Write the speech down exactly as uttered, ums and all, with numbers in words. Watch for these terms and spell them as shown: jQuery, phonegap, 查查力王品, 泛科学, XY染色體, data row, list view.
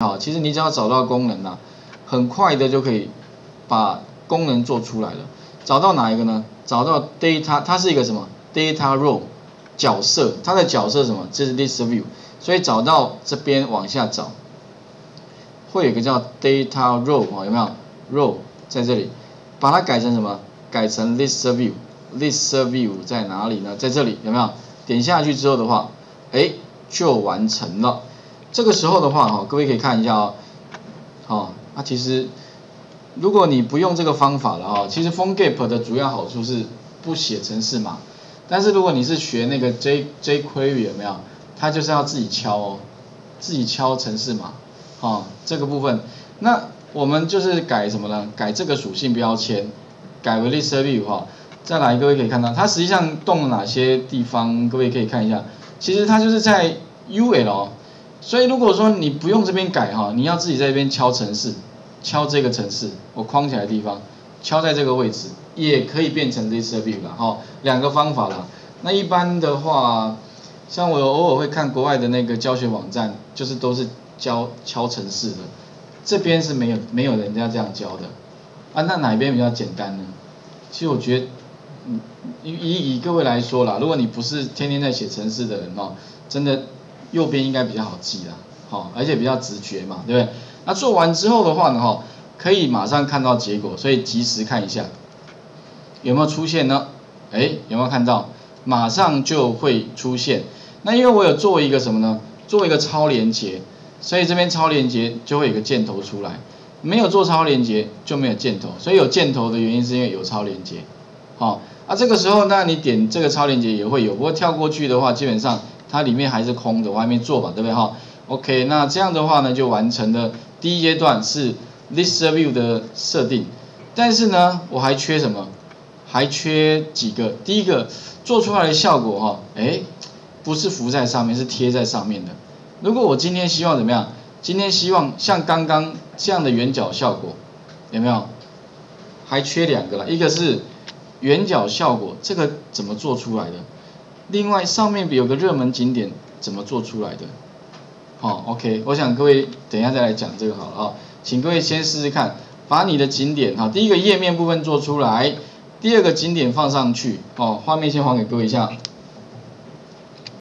好，其实你只要找到功能啦，很快的就可以把功能做出来了。找到哪一个呢？找到 data， 它是一个什么 data row 角色，它的角色什么？这是 list view， 所以找到这边往下找，会有一个叫 data row 啊，有没有 row 在这里？把它改成什么？改成 list view。list view 在哪里呢？在这里有没有？点下去之后的话，哎，就完成了。 这个时候的话，哈，各位可以看一下哦，好，那其实如果你不用这个方法了哈，其实 phonegap 的主要好处是不写程式码，但是如果你是学那个 J jQuery 有没有，它就是要自己敲哦，自己敲程式码，哦，这个部分，那我们就是改什么呢？改这个属性标签，改为 list view 哈，再来各位可以看到，它实际上动了哪些地方，各位可以看一下，其实它就是在 U L。 所以如果说你不用这边改哈，你要自己在这边敲程式，敲这个程式，我框起来的地方，敲在这个位置，也可以变成 list view 了哈，两个方法啦。那一般的话，像我偶尔会看国外的那个教学网站，就是都是教敲程式的，这边是没有没有人家这样教的啊。那哪边比较简单呢？其实我觉得，以以以各位来说啦，如果你不是天天在写程式的人哦，真的。 右边应该比较好记啦，好，而且比较直觉嘛，对不对？那做完之后的话呢，哈，可以马上看到结果，所以及时看一下有没有出现呢？哎，有没有看到？马上就会出现。那因为我有做一个什么呢？做一个超连结，所以这边超连结就会有个箭头出来。没有做超连结就没有箭头，所以有箭头的原因是因为有超连结。好，啊，这个时候那你点这个超连结也会有，不过跳过去的话，基本上。 它里面还是空的，我还没做嘛，对不对哈 ？OK， 那这样的话呢，就完成了第一阶段是 list view 的设定。但是呢，我还缺什么？还缺几个？第一个做出来的效果哈，哎，不是浮在上面，是贴在上面的。如果我今天希望怎么样？今天希望像刚刚这样的圆角效果，有没有？还缺两个了，一个是圆角效果，这个怎么做出来的？ 另外上面有个热门景点怎么做出来的？好、哦、，OK， 我想各位等一下再来讲这个好了啊、哦，请各位先试试看，把你的景点哈、哦，第一个页面部分做出来，第二个景点放上去哦，画面先还给各位一下。